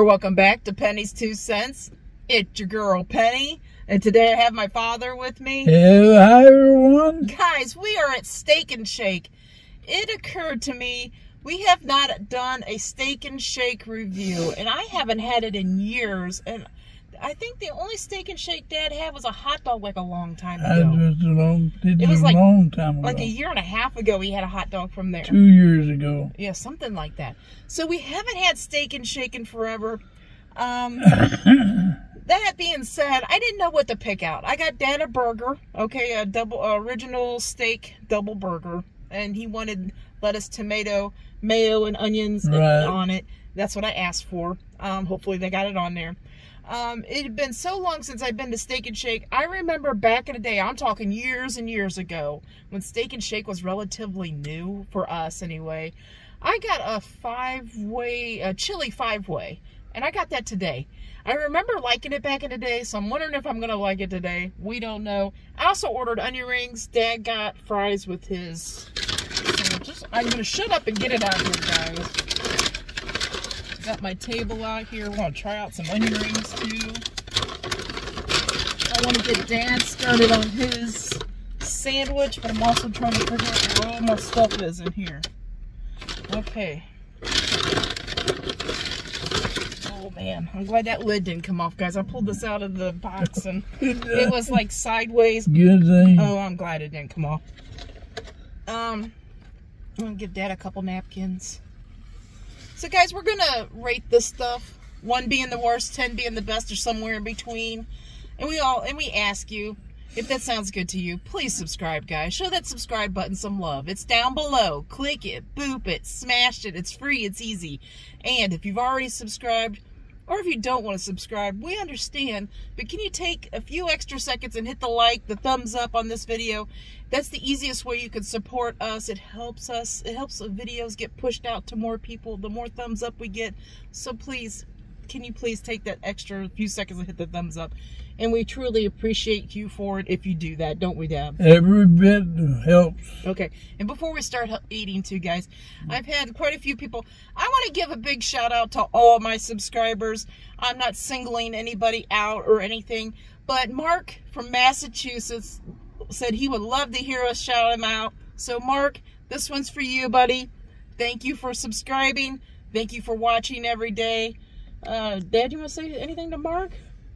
Welcome back to Penny's 2 Cents. It's your girl Penny, and today I have my father with me. Hello, hi everyone. Guys, we are at Steak 'n Shake. It occurred to me we have not done a Steak 'n Shake review, and I haven't had it in years. And I think the only Steak 'n Shake Dad had was a hot dog like a long time ago. It was a long time ago. Like a year and a half ago he had a hot dog from there. 2 years ago. Yeah, something like that. So we haven't had Steak 'n Shake in forever. That being said, I didn't know what to pick out. I got Dad a burger, okay, a original steak double burger. And he wanted lettuce, tomato, mayo, and onions on it. That's what I asked for. Hopefully they got it on there. It had been so long since I'd been to Steak 'n Shake. I remember back in the day, I'm talking years and years ago, when Steak 'n Shake was relatively new, for us anyway. I got a chili five-way, and I got that today. I remember liking it back in the day, so I'm wondering if I'm going to like it today. We don't know. I also ordered onion rings. Dad got fries with his sandwiches. I'm going to shut up and get it out of here, guys. Got my table out here. I want to try out some onion rings too. I want to get Dad started on his sandwich, but I'm also trying to figure out where all my stuff is in here. Okay. Oh man, I'm glad that lid didn't come off, guys. I pulled this out of the box and it was like sideways. Good thing. Oh, I'm glad it didn't come off. I'm gonna give Dad a couple napkins. So guys, we're going to rate this stuff, 1 being the worst, 10 being the best, or somewhere in between. And we ask you, if that sounds good to you, please subscribe, guys. Show that subscribe button some love. It's down below. Click it, boop it, smash it. It's free, it's easy. And if you've already subscribed, or if you don't want to subscribe, we understand. But can you take a few extra seconds and hit the like, the thumbs up on this video? That's the easiest way you can support us. It helps us. It helps the videos get pushed out to more people. The more thumbs up we get. So please, can you please take that extra few seconds and hit the thumbs up? And we truly appreciate you for it if you do that, don't we, Dad? Every bit helps. Okay. And before we start eating too, guys, I've had quite a few people. I want to give a big shout out to all my subscribers. I'm not singling anybody out or anything, but Mark from Massachusetts said he would love to hear us shout him out. So Mark, this one's for you, buddy. Thank you for subscribing. Thank you for watching every day. Dad, you want to say anything to Mark?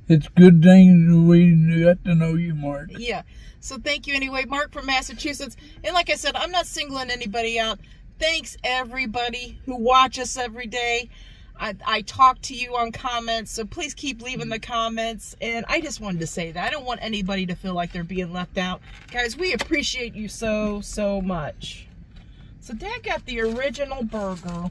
It's good thing we got to know you, Mark. Yeah. So thank you anyway, Mark from Massachusetts. And like I said, I'm not singling anybody out. Thanks everybody who watch us every day. I talk to you on comments, so please keep leaving the comments. And I just wanted to say that. I don't want anybody to feel like they're being left out. Guys, we appreciate you so, so much. So Dad got the original burger.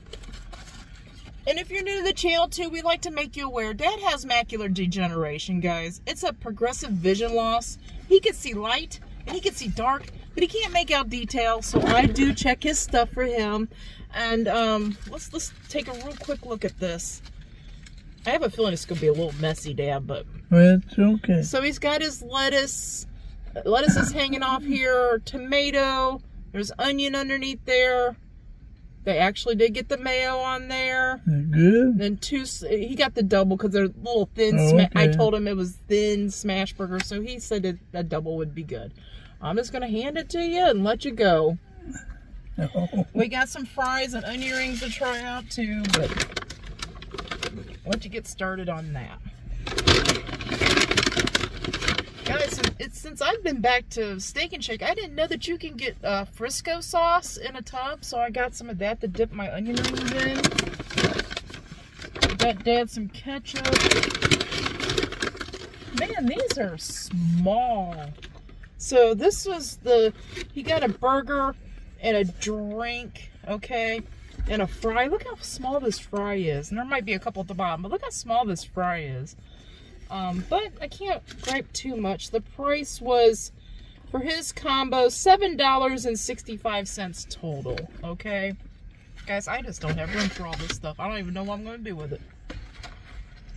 And if you're new to the channel too, we like to make you aware, Dad has macular degeneration, guys. It's a progressive vision loss. He can see light and he can see dark, but he can't make out detail. So I do check his stuff for him. And let's take a real quick look at this. I have a feeling it's gonna be a little messy, Dad, but it's okay. So he's got his lettuce. Lettuce is hanging off here. Tomato. There's onion underneath there. They actually did get the mayo on there. Good. Then he got the double because they're little thin. Okay. I told him it was thin smash burger, so he said that a double would be good. I'm just gonna hand it to you and let you go. Oh. We got some fries and onion rings to try out too, but why don't you get started on that, guys? It's since I've been back to Steak 'n Shake, I didn't know that you can get Frisco sauce in a tub, so I got some of that to dip my onion rings in. Got Dad some ketchup. Man, these are small. So this was he got a burger and a drink, okay, and a fry. Look how small this fry is. And there might be a couple at the bottom, but look how small this fry is. But I can't gripe too much. The price was, for his combo, $7.65 total, okay? Guys, I just don't have room for all this stuff. I don't even know what I'm going to do with it.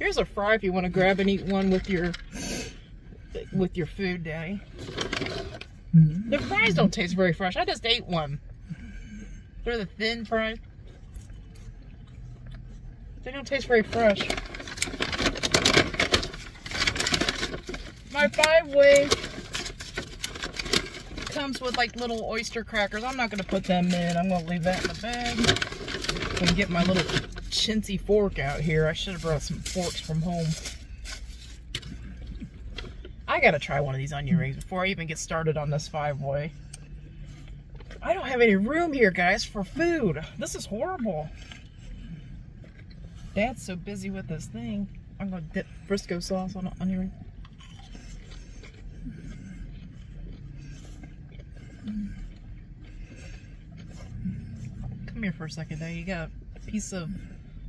Here's a fry if you want to grab and eat one with your food, Daddy. The fries don't taste very fresh. I just ate one. They're the thin fries. They don't taste very fresh. My five-way comes with like little oyster crackers. I'm not going to put them in. I'm going to leave that in the bag. I'm gonna get my little chintzy fork out here. I should have brought some forks from home. I got to try one of these onion rings before I even get started on this five-way. I don't have any room here, guys, for food. This is horrible. Dad's so busy with this thing. I'm going to dip Frisco sauce on an onion ring. Come here for a second there. You got a piece of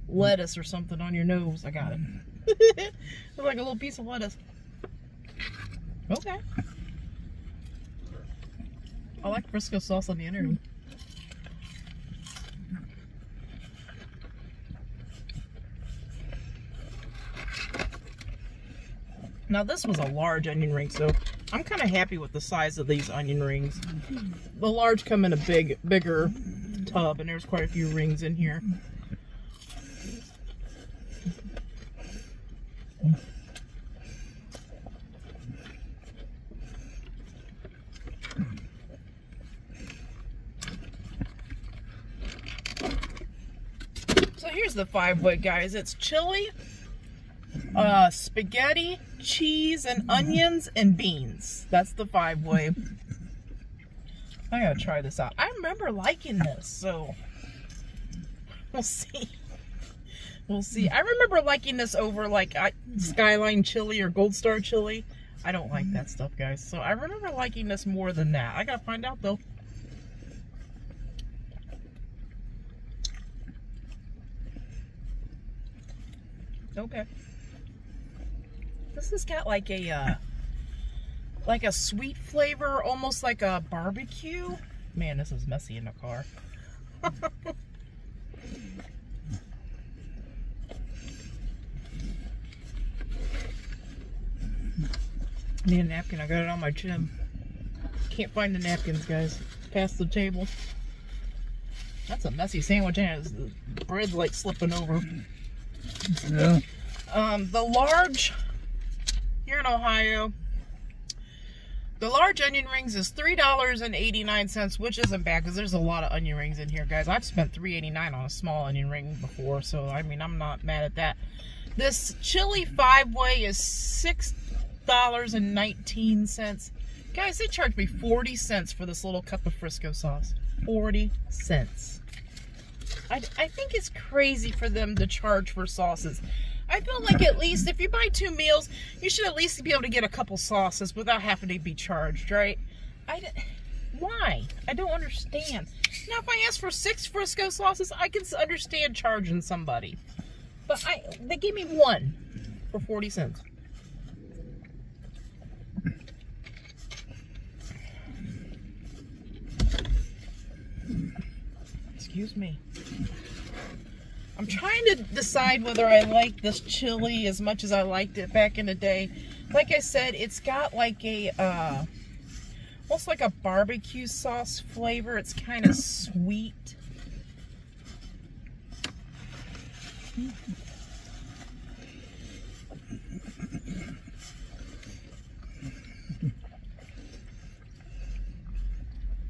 lettuce or something on your nose. I got it. It's like a little piece of lettuce. Okay. I like Frisco sauce on the inner. Now this was a large onion ring, so I'm kind of happy with the size of these onion rings. The large come in a bigger tub, and there's quite a few rings in here. Here's the five-way, guys. It's chili, spaghetti, cheese, and onions, and beans. That's the five-way. I gotta try this out. I remember liking this, so we'll see. We'll see. I remember liking this over, like, Skyline Chili or Gold Star Chili. I don't like that stuff, guys, so I remember liking this more than that. I gotta find out, though. Okay. This has got like a sweet flavor, almost like a barbecue. Man, this is messy in the car. Need a napkin. I got it on my chin. Can't find the napkins, guys. Past the table. That's a messy sandwich, and the bread's like slipping over. Yeah. The large here in Ohio, the large onion rings is $3.89, which isn't bad because there's a lot of onion rings in here, guys. I've spent $3.89 on a small onion ring before, so I mean I'm not mad at that. This chili five-way is $6.19. Guys, they charged me 40 cents for this little cup of Frisco sauce. 40 cents. I think it's crazy for them to charge for sauces. I feel like at least if you buy two meals, you should at least be able to get a couple sauces without having to be charged, right? Why? I don't understand. Now, if I ask for 6 Frisco sauces, I can understand charging somebody. But they gave me one for 40 cents. Excuse me. I'm trying to decide whether I like this chili as much as I liked it back in the day. Like I said, it's got like a, almost like a barbecue sauce flavor. It's kind of sweet.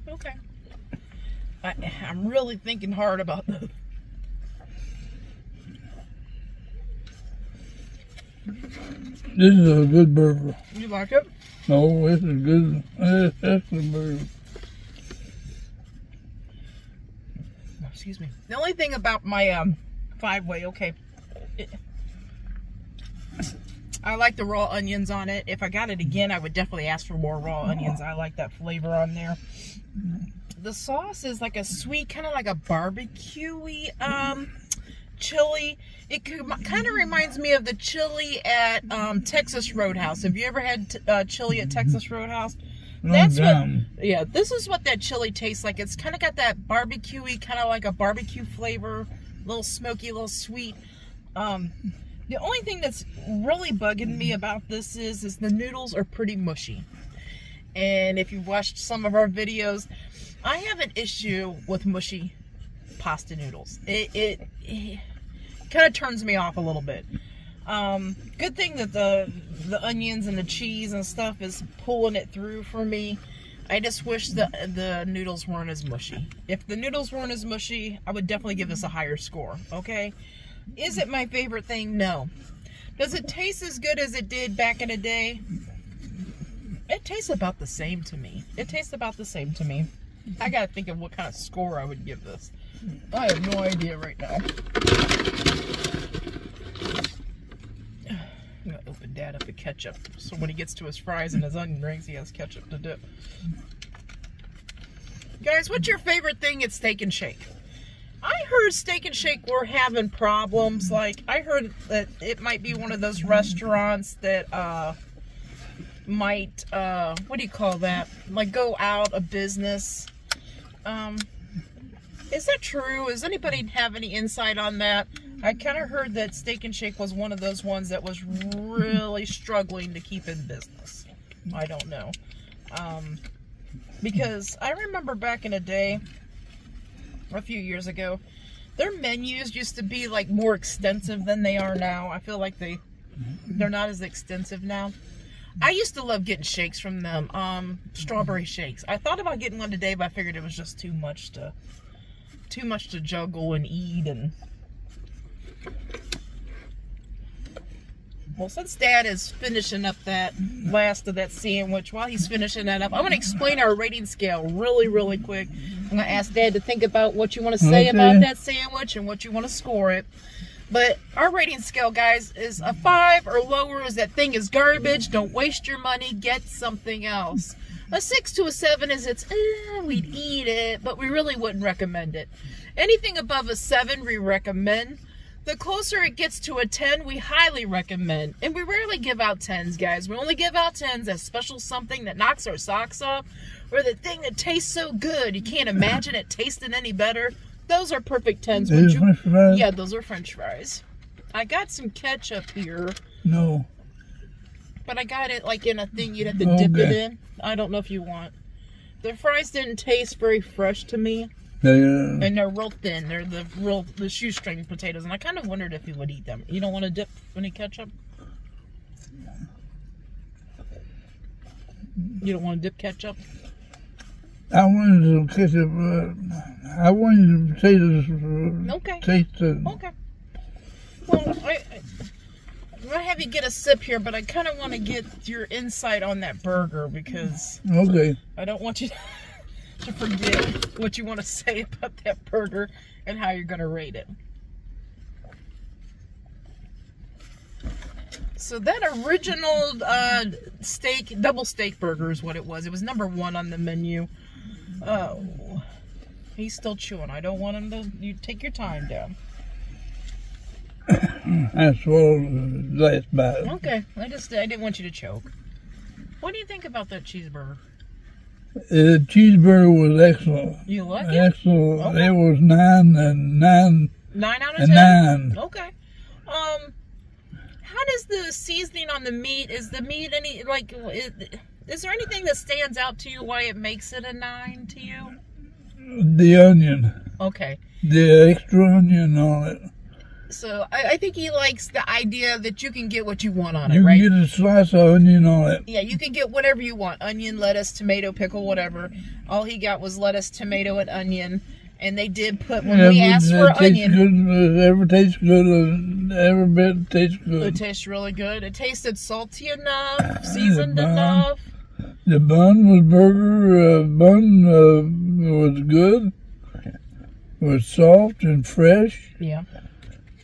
Okay. I'm really thinking hard about this. This is a good burger. You like it? No, this is good. That's a burger. Excuse me. The only thing about my five-way, okay. I like the raw onions on it. If I got it again, I would definitely ask for more raw onions. I like that flavor on there. The sauce is like a sweet, kind of like a barbecue-y chili. It kind of reminds me of the chili at Texas Roadhouse. Have you ever had chili at Texas Roadhouse? That's what, yeah, this is what that chili tastes like. It's kind of got that barbecue-y, kind of like a barbecue flavor, a little smoky, a little sweet. The only thing that's really bugging me about this is the noodles are pretty mushy. And if you've watched some of our videos, I have an issue with mushy pasta noodles. It kind of turns me off a little bit. Good thing that the onions and the cheese and stuff is pulling it through for me. I just wish the noodles weren't as mushy. If the noodles weren't as mushy, I would definitely give this a higher score, okay? Is it my favorite thing? No. Does it taste as good as it did back in the day? It tastes about the same to me. It tastes about the same to me. I gotta think of what kind of score I would give this. I have no idea right now. I'm gonna open Dad up to ketchup, so when he gets to his fries and his onion rings, he has ketchup to dip. Guys, what's your favorite thing at Steak 'n Shake? I heard Steak 'n Shake were having problems. Like, I heard that it might be one of those restaurants that might, what do you call that? Like, go out of business. Is that true? Does anybody have any insight on that? I kind of heard that Steak 'n Shake was one of those ones that was really struggling to keep in business. I don't know. Because I remember back in the day, a few years ago, their menus used to be like more extensive than they are now. I feel like they're not as extensive now. I used to love getting shakes from them, strawberry shakes. I thought about getting one today, but I figured it was just too much to juggle and eat. And well, since Dad is finishing up that last of that sandwich, while he's finishing that up, I'm going to explain our rating scale really, really quick. I'm going to ask Dad to think about what you want to say about that sandwich and what you want to score it. But our rating scale, guys, is a 5 or lower is that thing is garbage. Don't waste your money. Get something else. A 6 to a 7 is it's, we'd eat it, but we really wouldn't recommend it. Anything above a 7, we recommend. The closer it gets to a 10, we highly recommend. And we rarely give out 10s, guys. We only give out 10s as special something that knocks our socks off, or the thing that tastes so good you can't imagine it tasting any better. Those are perfect 10s. Those are French fries. Yeah, those are French fries. I got some ketchup here. No. But I got it like in a thing you'd have to dip it in. I don't know if you want. The fries didn't taste very fresh to me. And they're real thin. They're the shoestring potatoes, and I kind of wondered if you would eat them. You don't want to dip any ketchup? You don't want to dip ketchup? I wanted some ketchup. I wanted the potatoes taste the... Okay. Well, I'm going to have you get a sip here, but I kind of want to get your insight on that burger, because... Okay. I don't want you to forget what you want to say about that burger and how you're going to rate it. So that original double steak burger is what it was. It was number 1 on the menu. Oh, he's still chewing. I don't want him to. You take your time, Dad. I swallowed the last bite. Okay, I didn't want you to choke. What do you think about that cheeseburger? The cheeseburger was excellent. You like it? Excellent. Okay. It was 9 and 9. 9 out of 10. 9. Okay. How does the seasoning on the meat? Is the meat any like? Is there anything that stands out to you why it makes it a 9 to you? The onion. Okay. The extra onion on it. So I think he likes the idea that you can get what you want on it, right? You can get a slice of onion on it. Yeah, you can get whatever you want. Onion, lettuce, tomato, pickle, whatever. All he got was lettuce, tomato, and onion. And they did put, when we asked for onion... Every tastes good. Every bit tastes good. It tastes really good. It tasted salty enough, seasoned enough. The bun was was good. It was soft and fresh. Yeah.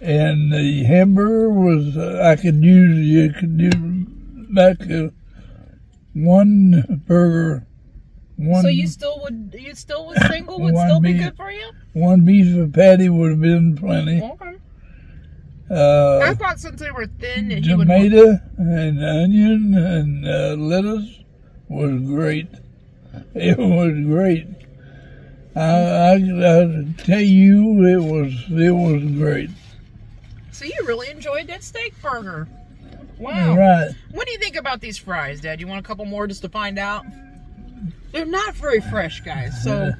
And the hamburger was, you could do back one burger. One, so you still would be good for you? One beef of patty would have been plenty. Okay. I thought since they were thin that you would... Tomato and onion and lettuce was great. It was great. I tell you, it was great. So you really enjoyed that steak burger. Wow. Right. What do you think about these fries, Dad? You want a couple more just to find out? They're not very fresh, guys. So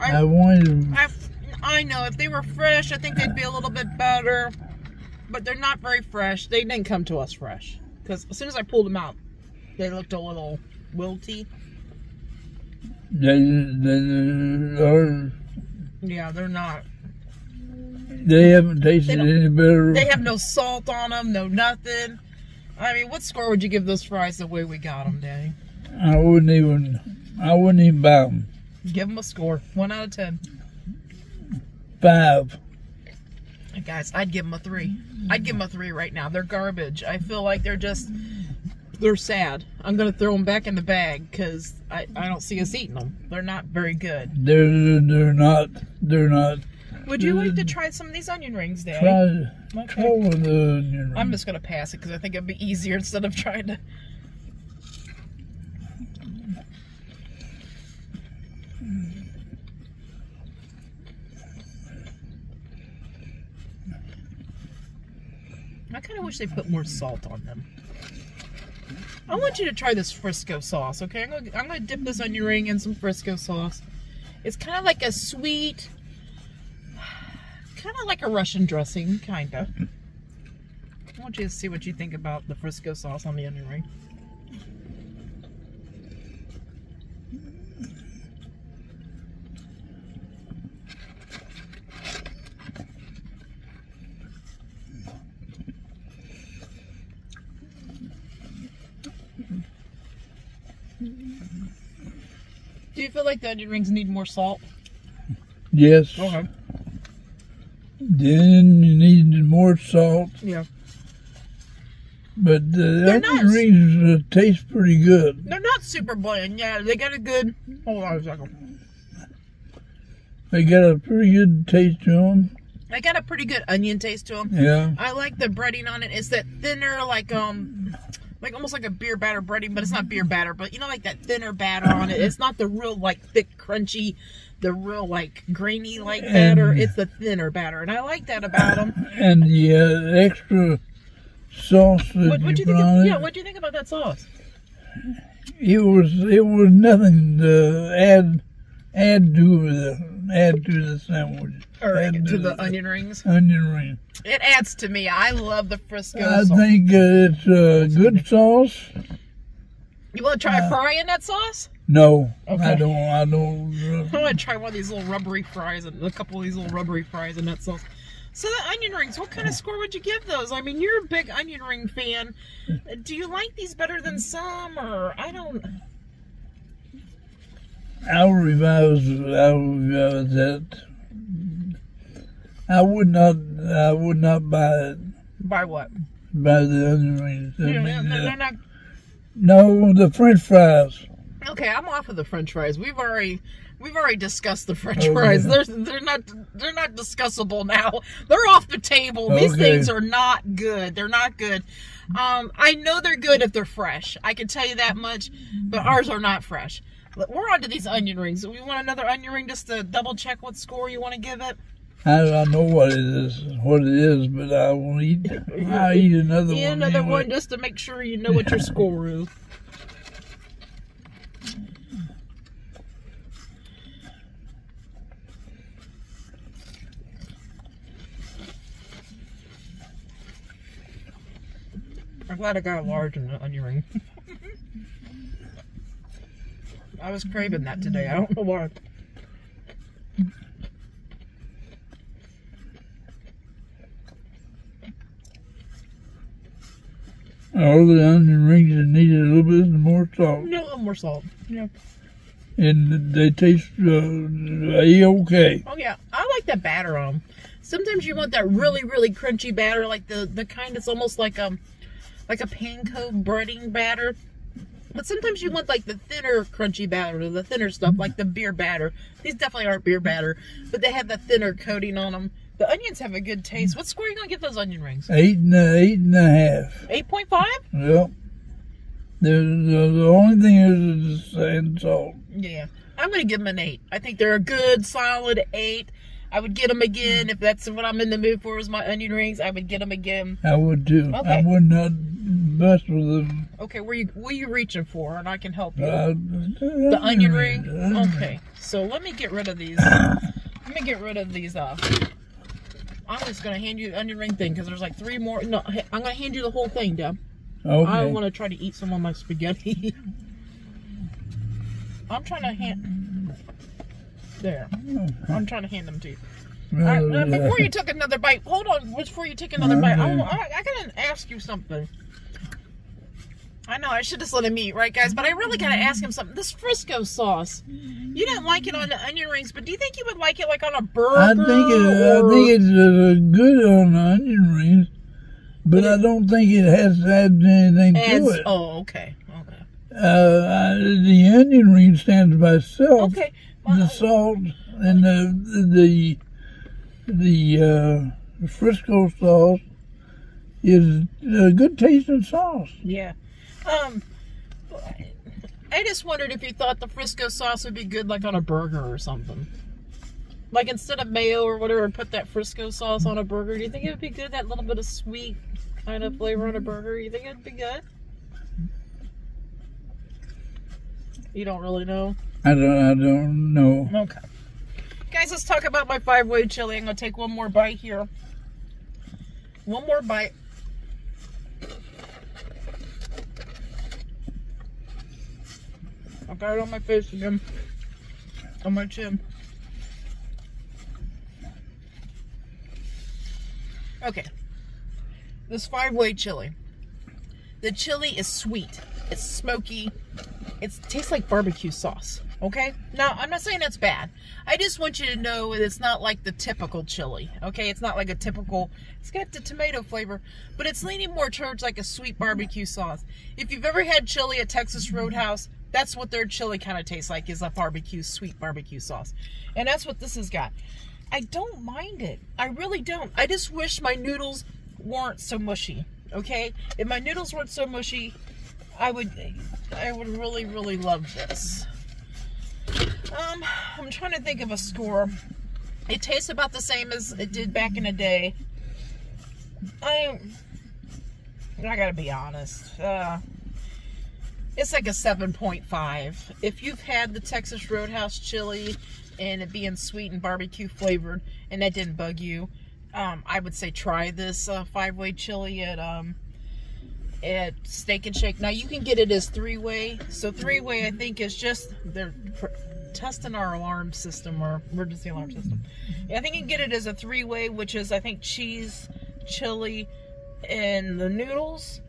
I know if they were fresh, I think they'd be a little bit better. but they're not very fresh. They didn't come to us fresh, because as soon as I pulled them out, they looked a little wilty. Yeah, they're not. They haven't tasted any better. They have no salt on them, no nothing. I mean, what score would you give those fries the way we got them, Danny? I wouldn't even buy them. Give them a score. 1 out of 10. 5. Guys, I'd give them a 3. I'd give them a 3 right now. They're garbage. I feel like they're just, they're sad. I'm going to throw them back in the bag because I don't see us eating them. They're not very good. They're not. Would you like to try some of these onion rings, Dad? Try one of the onion rings. I'm just going to pass it because I think it'd be easier instead of trying to. I kind of wish they put more salt on them. I want you to try this Frisco sauce, okay? I'm gonna dip this onion ring in some Frisco sauce. It's kind of like a sweet, kind of like a Russian dressing, kind of. I want you to see what you think about the Frisco sauce on the onion ring. Do you feel like the onion rings need more salt? Yes. Okay. Then you need more salt. Yeah. But the onion rings taste pretty good. They're not super bland. Yeah, they got a good. Hold on a second. They got a pretty good taste to them. They got a pretty good onion taste to them. Yeah. I like the breading on it. It's that thinner, like almost like a beer batter breading, but it's not beer batter, but you know, like that thinner batter on it. It's not the real like thick crunchy, the real like grainy like batter. It's the thinner batter, and I like that about them. And the extra sauce that what do you think about that sauce? It was nothing to add to the sandwich. Or to the onion rings? Onion ring. It adds to me. I love the Frisco sauce. I think it's a good sauce. You want to try frying that sauce? No. Okay. I don't. I want to try one of these little rubbery fries, and a couple of these little rubbery fries in that sauce. So the onion rings, what kind of score would you give those? I mean, you're a big onion ring fan. Do you like these better than some, or I don't... I'll revise that. I would not buy it. Buy what? Buy the onion rings. No, the French fries. Okay, I'm off of the French fries. We've already discussed the French fries. Yeah. They're not discussable now. They're off the table. Okay. These things are not good. They're not good. I know they're good if they're fresh. I can tell you that much. But ours are not fresh. We're onto these onion rings. We want another onion ring just to double check what score you want to give it. I don't know what it is, but I won't eat. I'll eat another one. Another anyway. One just to make sure you know what your score is. I'm glad I got a large onion ring. I was craving that today. I don't know why. All the onion rings needed a little bit more salt. No, a little more salt. Yeah. And they taste okay. Oh yeah, I like that batter on them. Sometimes you want that really, really crunchy batter, like the kind that's almost like a panko breading batter. But sometimes you want like the thinner crunchy batter, the thinner stuff, like the beer batter. These definitely aren't beer batter, but they have the thinner coating on them. The onions have a good taste. What score are you going to give those onion rings? 8.5. 8.5? Yep. The only thing is the sand salt. Yeah. I'm going to give them an 8. I think they're a good, solid 8. I would get them again. If that's what I'm in the mood for is my onion rings, I would get them again. I would too. Okay. I would not mess with them. Okay, what are you reaching for? And I can help you. The onion ring? Okay. So let me get rid of these. I'm just gonna hand you the onion ring thing because there's like three more. No, I'm gonna hand you the whole thing, Deb. Okay. I want to try to eat some of my spaghetti. I'm trying to hand. There. I'm trying to hand them to you. Right, before you took another bite, hold on. Before you take another bite, I gotta ask you something. I know I should just let him eat, right, guys? But I really gotta ask him something. This Frisco sauce, you didn't like it on the onion rings, but do you think you would like it like on a burger? I think it's good on the onion rings, but I don't think it has to add anything to it. Oh, okay, okay. The onion ring stands by itself. Okay. Well, the salt and the Frisco sauce is a good tasting sauce. Yeah. I just wondered if you thought the Frisco sauce would be good like on a burger or something. Like instead of mayo or whatever, put that Frisco sauce on a burger. Do you think it would be good, that little bit of sweet kind of flavor on a burger? You think it would be good? You don't really know? I don't know. Okay. Guys, let's talk about my five-way chili. I'm going to take one more bite here. One more bite. I got it on my face again, on my chin. Okay, this five-way chili. The chili is sweet, it's smoky, it tastes like barbecue sauce, okay? Now, I'm not saying that's bad. I just want you to know it's not like the typical chili, okay? It's not like a typical, it's got the tomato flavor, but it's leaning more towards like a sweet barbecue sauce. If you've ever had chili at Texas Roadhouse, that's what their chili kind of tastes like, is a barbecue, sweet barbecue sauce. And that's what this has got. I don't mind it. I really don't. I just wish my noodles weren't so mushy, okay? If my noodles weren't so mushy, I would really, really love this. I'm trying to think of a score. It tastes about the same as it did back in the day. I gotta be honest. It's like a 7.5. If you've had the Texas Roadhouse chili and it being sweet and barbecue flavored and that didn't bug you, I would say try this five-way chili at Steak 'n Shake. Now you can get it as three-way. So three-way I think is just, they're testing our alarm system, or emergency alarm system. I think you can get it as a three-way, which is I think cheese, chili, and the noodles,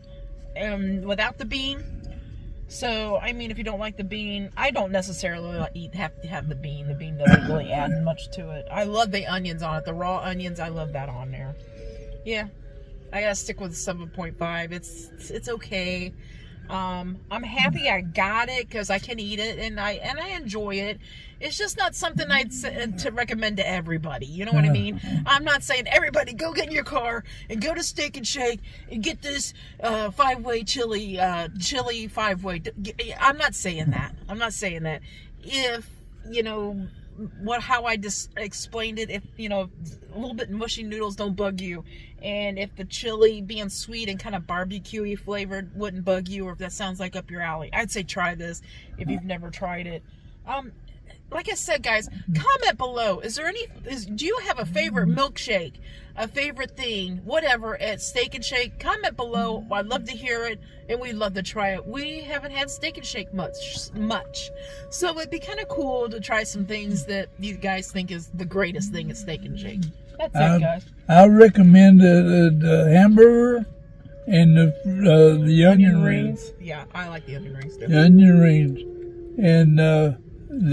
and without the bean. So, I mean, if you don't like the bean, I don't necessarily have to have the bean. The bean doesn't really add much to it. I love the onions on it. The raw onions, I love that on there. Yeah, I gotta stick with 7.5. It's okay. I'm happy I got it because I can eat it and I enjoy it. It's just not something I'd to recommend to everybody. You know what I mean? I'm not saying everybody go get in your car and go to Steak 'n Shake and get this five-way chili, chili five-way. I'm not saying that. I'm not saying that. If you know how I just explained it, if you know a little bit mushy noodles don't bug you, and if the chili being sweet and kind of barbecue-y flavored wouldn't bug you, or if that sounds like up your alley, I'd say try this if you've never tried it. Like I said, guys, comment below. Is there any, do you have a favorite milkshake, a favorite thing, whatever, at Steak 'n Shake? Comment below. I'd love to hear it, and we'd love to try it. We haven't had Steak 'n Shake much. So it'd be kind of cool to try some things that you guys think is the greatest thing at Steak 'n Shake. That's it, guys. I recommend the hamburger and the onion rings. Yeah, I like the onion rings too. The onion rings. And the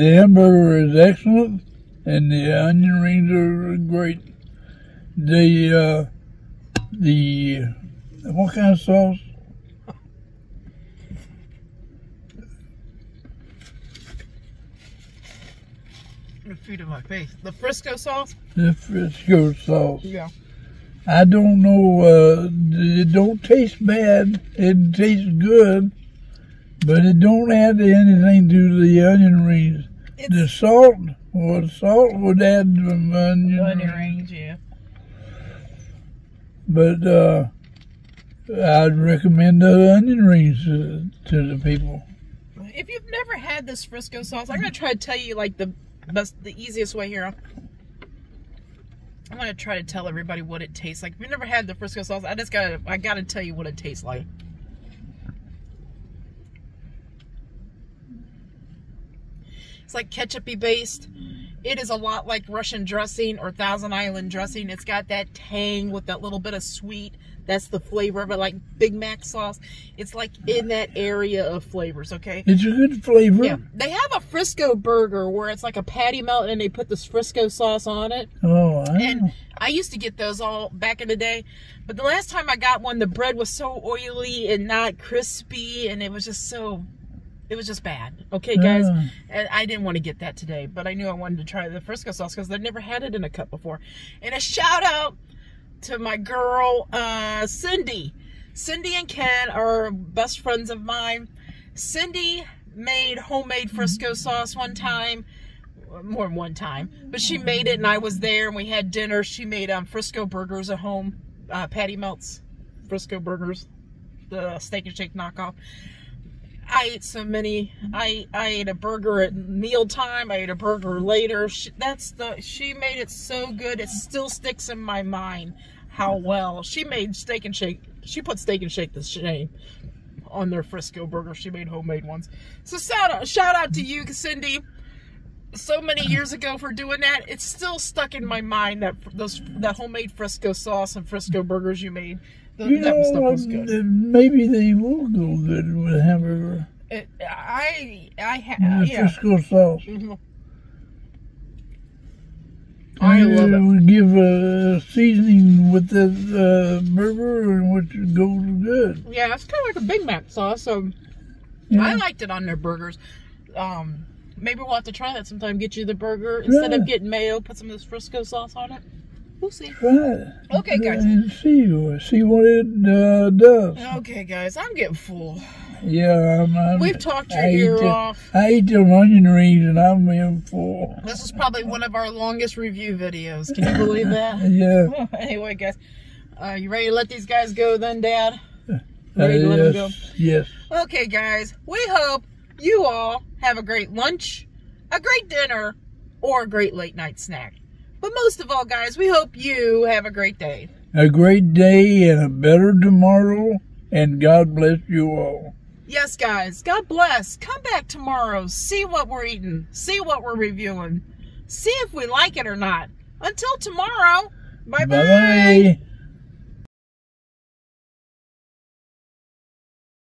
hamburger is excellent, and the onion rings are great. The what kind of sauce? The feet of my face. The Frisco sauce. The Frisco sauce. Yeah. I don't know. It don't taste bad. It tastes good. But it don't add anything to the onion rings. The salt, well, salt would add to the onion rings, yeah. But I'd recommend the onion rings to the people. If you've never had this Frisco sauce, I'm gonna try to tell you like the easiest way here. I'm gonna try to tell everybody what it tastes like. If you've never had the Frisco sauce, I gotta tell you what it tastes like. It's like ketchupy based. It is a lot like Russian dressing or Thousand Island dressing. It's got that tang with that little bit of sweet. That's the flavor of it, like Big Mac sauce. It's like in that area of flavors, okay? It's a good flavor. Yeah. They have a Frisco burger where it's like a patty melt and they put this Frisco sauce on it. Oh, wow. And I used to get those all back in the day. But the last time I got one, the bread was so oily and not crispy, and it was just so... it was just bad. Okay, guys? I didn't want to get that today, but I knew I wanted to try the Frisco sauce because I've never had it in a cup before. And a shout-out to my girl, Cindy. Cindy and Ken are best friends of mine. Cindy made homemade Frisco sauce one time. More than one time. But she made it, and I was there, and we had dinner. She made Frisco burgers at home. Patty melts. Frisco burgers. The Steak 'n Shake knockoff. I ate so many. I ate a burger at mealtime. I ate a burger later. She made it so good. It still sticks in my mind how well she made Steak 'n Shake. She put Steak 'n Shake to shame on their Frisco burger. She made homemade ones. So shout out to you, Cindy, so many years ago for doing that. It's still stuck in my mind, that homemade Frisco sauce and Frisco burgers you made. That stuff was good. Maybe they will go good with hamburger. Frisco sauce. Mm-hmm. I love it. We give a seasoning with this burger and which goes good. Yeah, it's kind of like a Big Mac sauce. So yeah. I liked it on their burgers. Maybe we'll have to try that sometime. Get you the burger instead of getting mayo. Put some of this Frisco sauce on it. We'll see. Try it. Okay, guys. And see what it does. Okay, guys. I'm getting full. Yeah, we've talked your ear off. I ate an onion ring and I'm getting full. This is probably one of our longest review videos. Can you believe that? Yeah. Anyway, guys, you ready to let these guys go then, Dad? Ready to let them go? Yes. Okay, guys. We hope you all have a great lunch, a great dinner, or a great late night snack. But most of all, guys, we hope you have a great day. A great day and a better tomorrow. And God bless you all. Yes, guys. God bless. Come back tomorrow. See what we're eating. See what we're reviewing. See if we like it or not. Until tomorrow. Bye-bye.